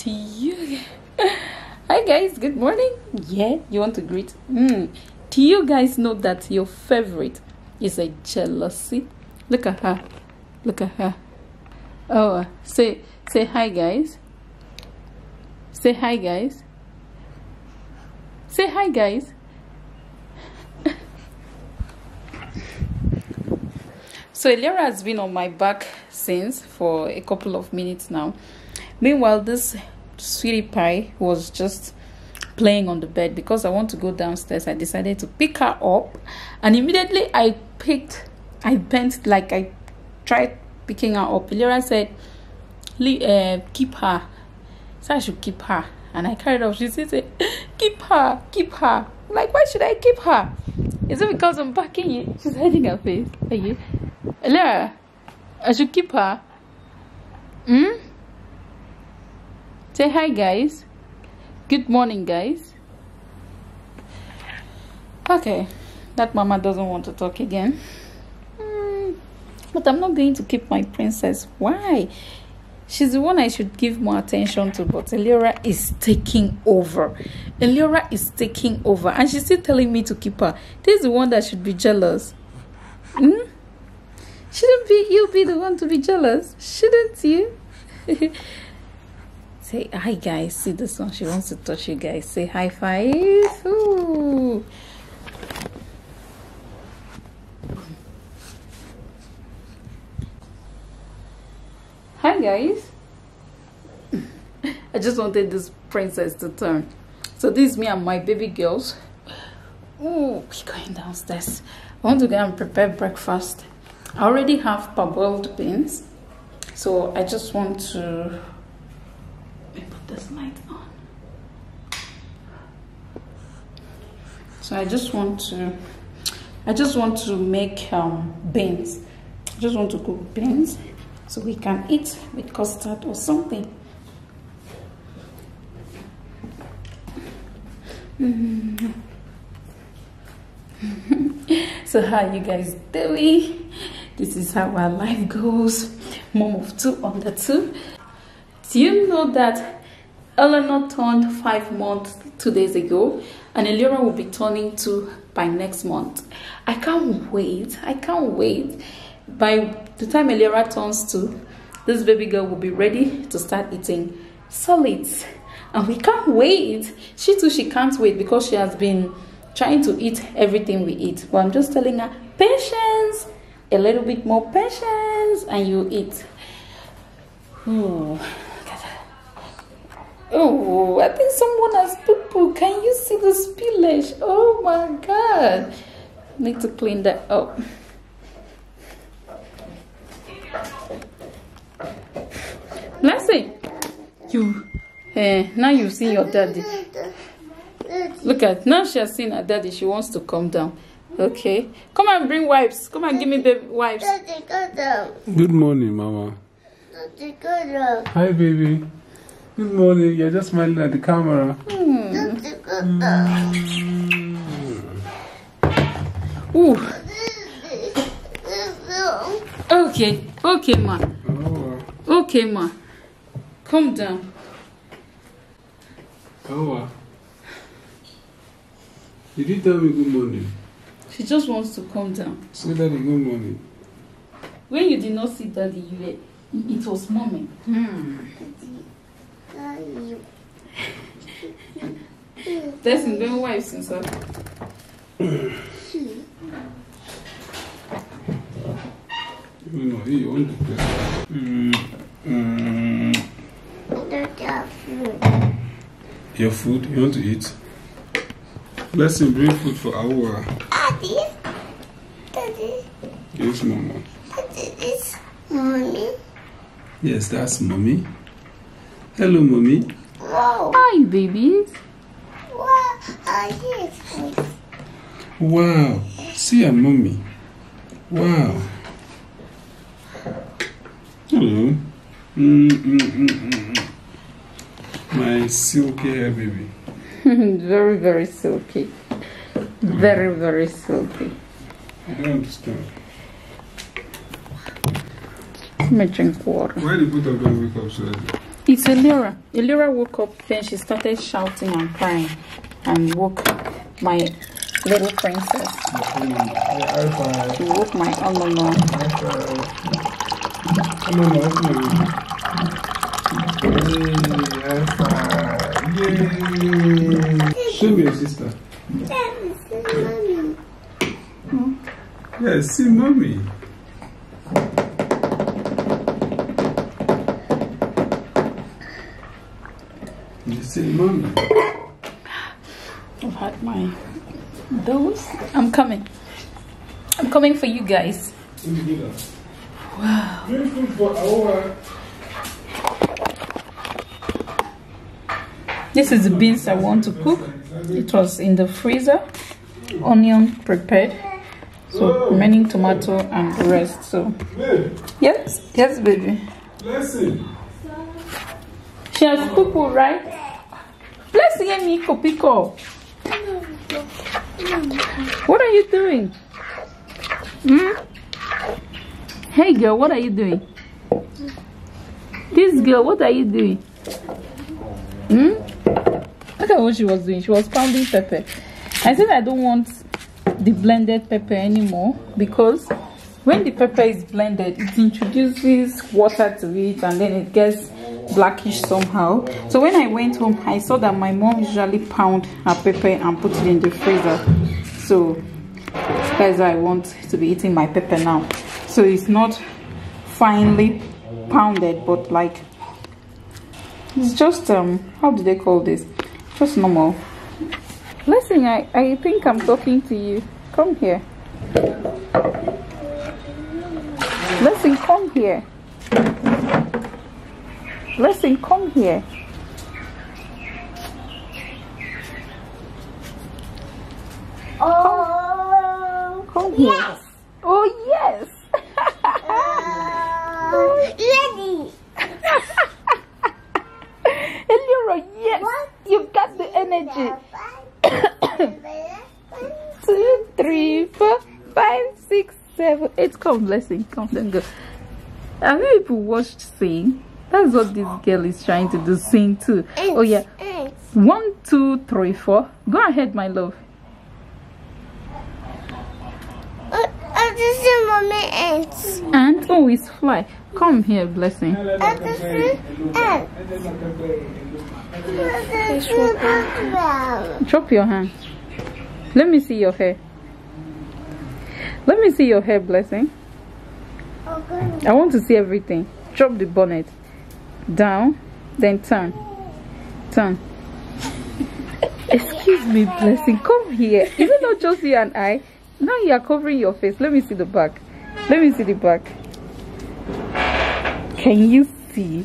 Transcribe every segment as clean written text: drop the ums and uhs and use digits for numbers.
to you. Hi guys, good morning. Yeah, you want to greet? Do you guys know that your favorite is a jealousy? Look at her. Look at her. Oh, say hi guys. Say hi guys. Say hi guys. So Eliora has been on my back since for a couple of minutes now. Meanwhile, this sweetie pie was just playing on the bed. Because I want to go downstairs, I decided to pick her up, and immediately I tried picking her up. Eliora said, keep her. So I should keep her. And I carried off. She said, keep her, keep her. I'm like, why should I keep her? Is it because I'm packing it? She's hiding her face. Are you? Eliora, I should keep her. Say hi, guys. Good morning, guys. Okay. That mama doesn't want to talk again. But I'm not going to keep my princess. Why? She's the one I should give more attention to, but Eliora is taking over. Eliora is taking over, and she's still telling me to keep her. This is the one that should be jealous. Shouldn't you be the one to be jealous? Shouldn't you? Say hi, guys. See this one? She wants to touch you guys. Say high five. Ooh. Hi guys. I just wanted this princess to turn. So this is me and my baby girls. Oh, we're going downstairs. I want to go and prepare breakfast. I already have parboiled beans, so I just want to put this light on. So I just want to make beans. I just want to cook beans, so we can eat with custard or something. So how are you guys doing? This is how our life goes. Mom of two under two. Do you know that Eleanor turned 5 months 2 days ago, and Eliora will be turning 2 by next month? I can't wait. I can't wait. By the time Eliora turns 2, this baby girl will be ready to start eating solids, and we can't wait. She can't wait, because she has been trying to eat everything we eat, but I'm just telling her, patience, a little bit more patience, and you eat. Oh, I think someone has poo-poo. Can you see the spillage? Oh my god, need to clean that up. Blessing, you now you've seen your daddy. Look at, now she has seen her daddy. She wants to come down. Okay, come and bring wipes. Come and give me baby wipes. Good morning, mama. Hi, baby. Good morning. You're just smiling at the camera. Ooh. Okay, okay, ma. Okay, ma. Come down. Oh, did you tell me good morning? She just wants to come down. Say daddy good morning. When you did not see daddy, it was mommy. That's in the wife since her. Your food, you want to eat? Let's bring food for our. Daddy? Daddy? Yes, mama. Daddy, this mommy? Yes, that's mommy. Hello, mommy. Wow. Hi, babies. Wow. Wow. See ya, mommy. Wow. Hello. My silky hair, baby. Very, very silky. Very, very silky. I don't understand. Let me drink water. Why did both of them wake up so early? It's Elira. Elira woke up, then she started shouting and crying and woke my little princess. She woke my Amama. Show me your sister. Yeah, see mommy. You see mommy. I've had my dose. I'm coming. I'm coming for you guys. Wow. Beautiful for our. This is the beans I want to cook. It was in the freezer. Onion prepared. So remaining tomato and the rest. So yes, yes, baby. Blessing. She has cuckoo, right? Blessing me, Kopiko. What are you doing? Hmm? Hey girl, what are you doing? This girl, what are you doing? Hmm? Look at what she was doing. She was pounding pepper. I said I don't want the blended pepper anymore, because when the pepper is blended, it introduces water to it and then it gets blackish somehow. So when I went home, I saw that my mom usually pound her pepper and put it in the freezer. So that's why I want to be eating my pepper now. So it's not finely pounded, but like it's just how do they call this, just normal. Listen, I think I'm talking to you. Come here. Listen, come here. Listen, come here. Oh, come here. Yes. Oh yes. Ready. Elira, yes. What? You've got the energy. 2, 3, 4, 5, 6, 7, 8. Come, Blessing. Come, then go. Have you people watched Sing? That's what this girl is trying to do. Sing too. Oh yeah. 1, 2, 3, 4. Go ahead, my love. This is mommy ant. Ant? Oh, it's fly. Come here, Blessing. Drop your hand. Let me see your hair. Let me see your hair, Blessing. Okay. I want to see everything. Drop the bonnet. Down. Then turn. Turn. Excuse me, Blessing. Come here. Is it not just you and I? Now you are covering your face. Let me see the back. Let me see the back. Can you see?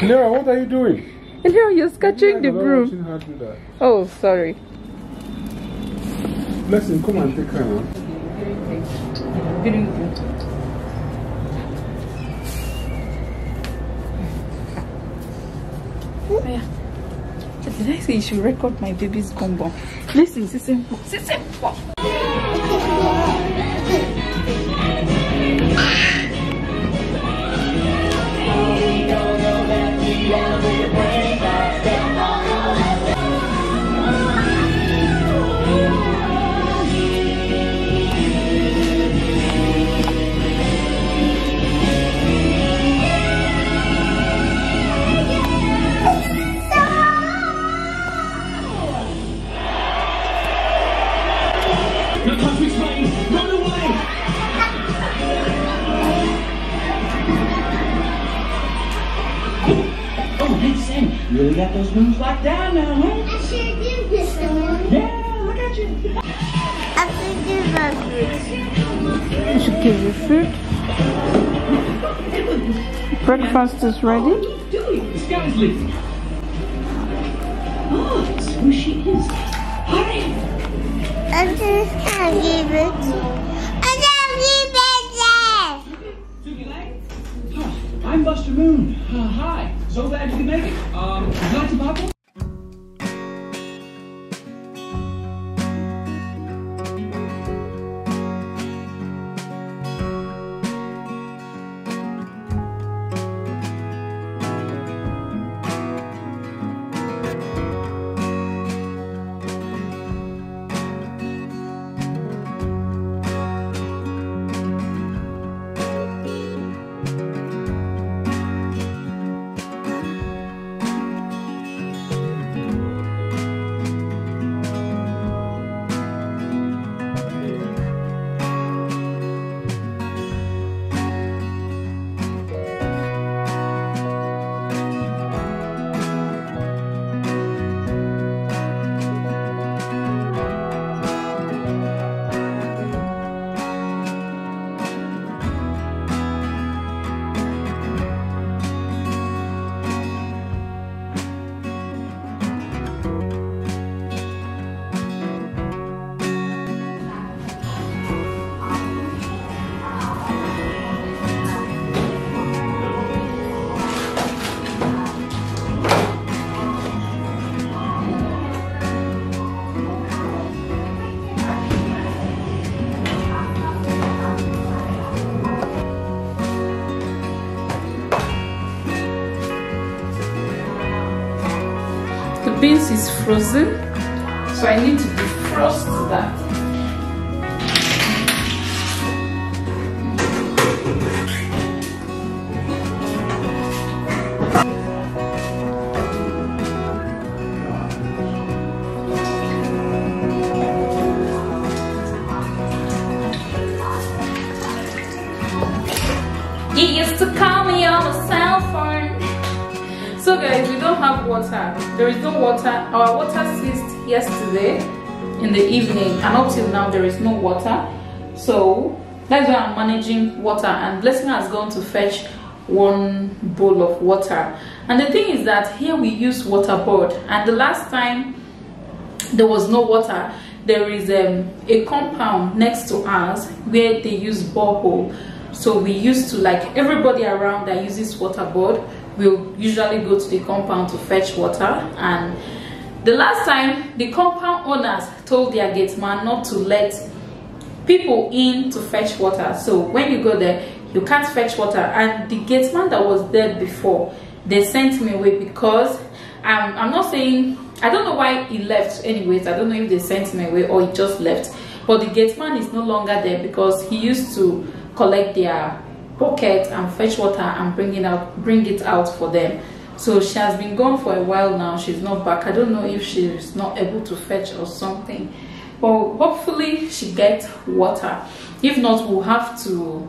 Elira, what are you doing? Elira, you're scattering the broom. Oh, sorry. Blessing, come and take her now. Beautiful. Did I say you should record my baby's combo? Blessing, c'est simple. C'est simple. You got those rooms locked down now, huh? I sure do, this one. Yeah, look at you. I should give her food. I should give you food. Breakfast is ready. What are you doing? This guy's leaving. Oh, that's who she is. Hurry. I just can't give it. I don't give it there. Suki Lang? Oh, I'm Buster Moon. Hi. So glad you could make it. Glad to buckle. beans is frozen, so I need to defrost that. He used to call me on my cell phone. So guys, we don't have water. There is no water. Our water ceased yesterday in the evening, and up till now there is no water. So that's why I'm managing water, and Blessing has gone to fetch one bowl of water. And the thing is that here we use water board, and the last time there was no water, there is a compound next to us where they use borehole. So we used to, like everybody around that uses water board, we'll usually go to the compound to fetch water. And the last time, the compound owners told their gate man not to let people in to fetch water. So when you go there, you can't fetch water. And the gate man that was there before, they sent me away because I'm not saying, I don't know why he left anyways. I don't know if they sent me away or he just left. But the gate man is no longer there because he used to collect their bucket and fetch water and bring it out for them. So she has been gone for a while now. She's not back. I don't know if she's not able to fetch or something, but hopefully she gets water. If not, we'll have to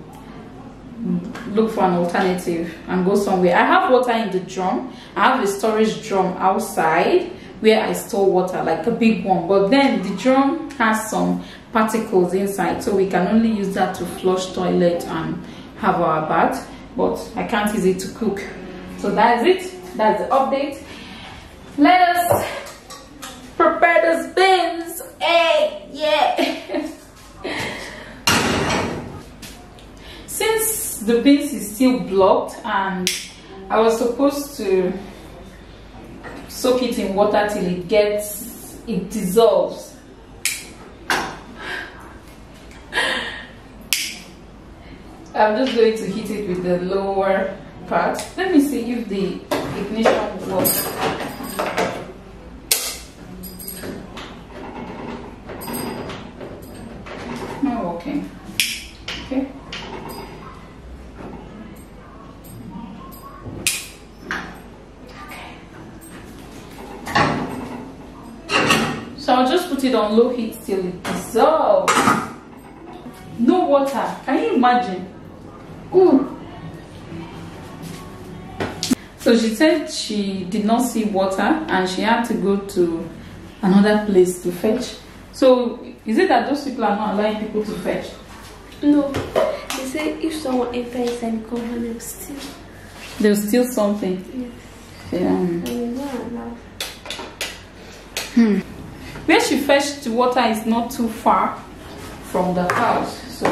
look for an alternative and go somewhere. I have water in the drum. I have a storage drum outside where I store water, like a big one, but then the drum has some particles inside, so we can only use that to flush toilet and have our bath, but I can't use it to cook. So that's it. That's the update. Let us prepare those beans. Hey, yeah. Since the beans is still blocked and I was supposed to soak it in water till it dissolves. I'm just going to heat it with the lower part. Let me see if the ignition works. Oh, okay. Okay. Okay. So I'll just put it on low heat till it dissolves. No water. Can you imagine? Ooh. So she said she did not see water and she had to go to another place to fetch. So is it that those people are not allowing people to fetch? No, they say if someone enters and comes home, they'll steal. They'll steal something? Yes. Yeah. Where she fetched the water is not too far from the house, so...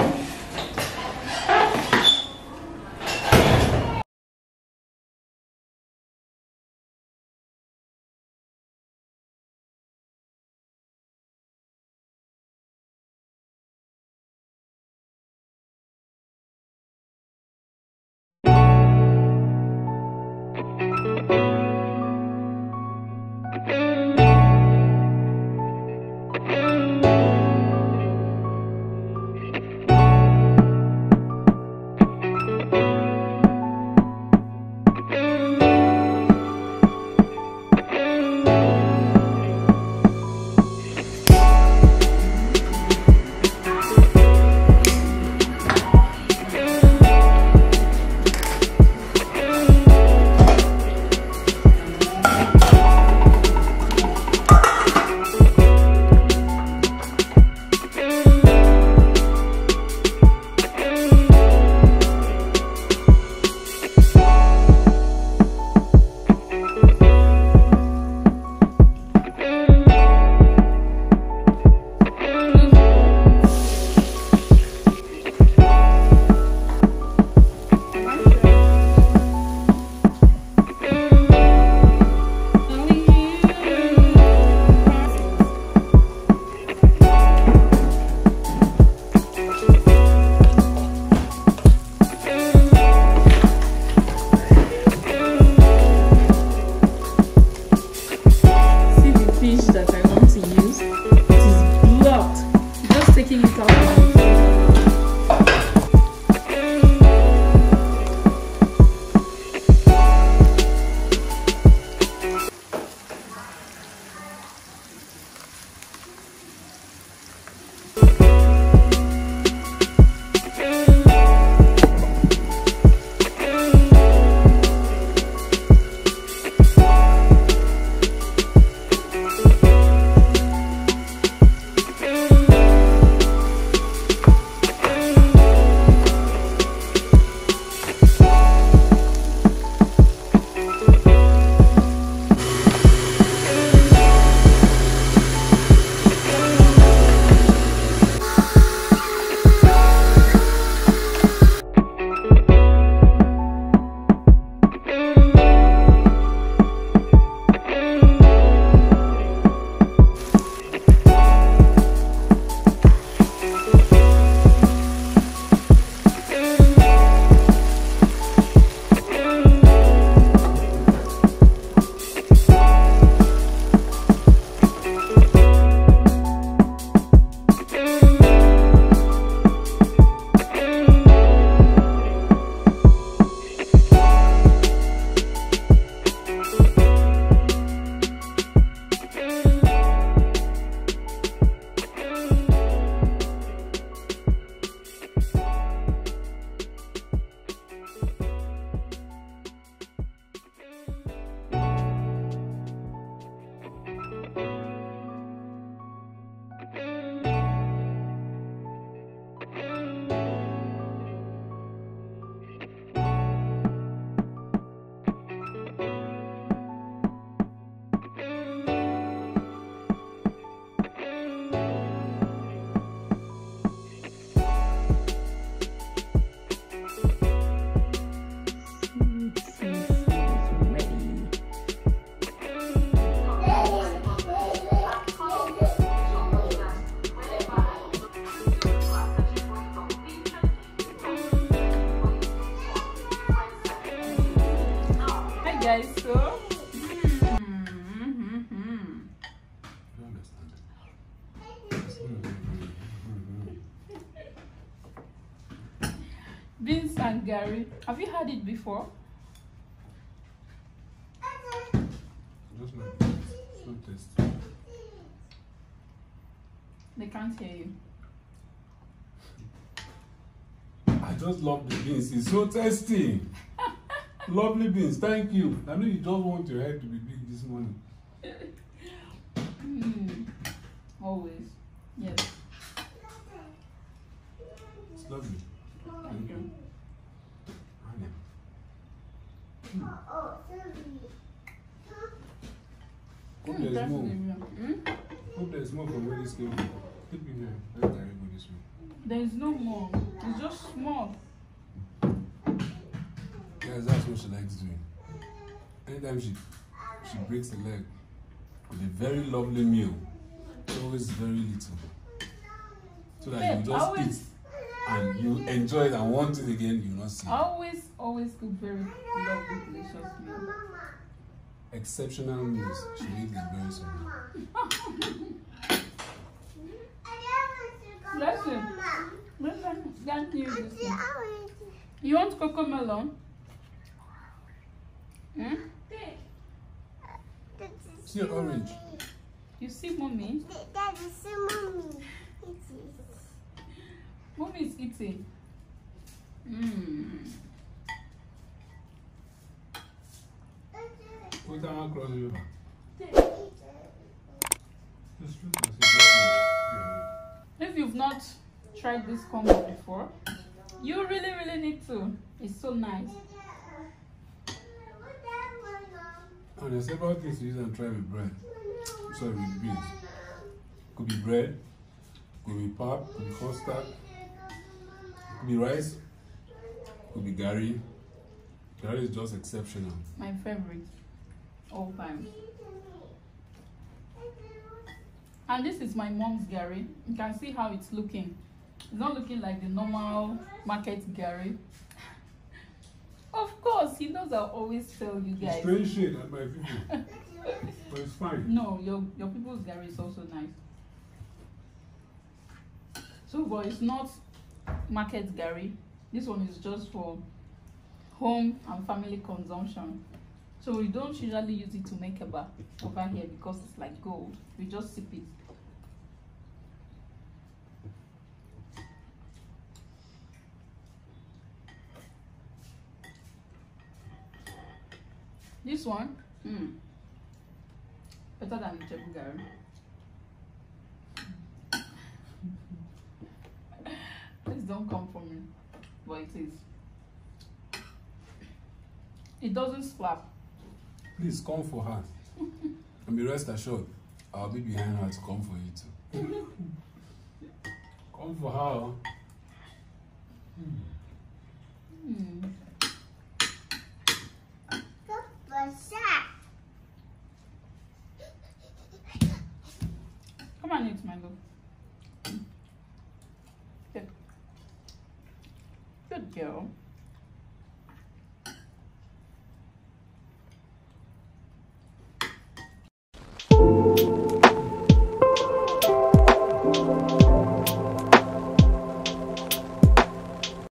and Gary. Have you had it before? Just now. So tasty. They can't hear you. I just love the beans. It's so tasty. Lovely beans. Thank you. I know you don't want your head to be big this morning. Always. Yes. It's lovely. Thank you. Hope there's more. Hope there's more from where this came from. Keep it here. Let's go this way. There's no more. It's just small. Yes, that's what she likes doing. Anytime she breaks a leg with a very lovely meal, it's always very little. So that you just always eat and you enjoy it and want it again, you not see. Always cook very lovely, delicious meals. Exceptional meals. She eats the very soon. Listen, thank you. Listen. You want cocomelon? Hmm? See orange. You see mommy? Dad, you see mommy. Mommy is eating. Put that one across the river. If you've not tried this combo before, you really need to. It's so nice. And there's several things you use and try with bread. Sorry, with beans. Could be bread, could be pap, could be custard, could be rice, could be gari. Gari is just exceptional. My favorite, all time. And this is my mom's gari. You can see how it's looking. It's not looking like the normal market gari. Of course, he knows I always tell you guys. Strange shade at my people. But it's fine. No, your people's gari is also nice. So, but it's not market gari. This one is just for home and family consumption. So we don't usually use it to make eba over here because it's like gold. We just sip it. This one, better than the Jebu gari. Please don't come for me, but it is. It doesn't slap. Please come for her. And be rest assured, I'll be behind her to come for you too. Come for her. Come and eat, my love. Good. Good girl.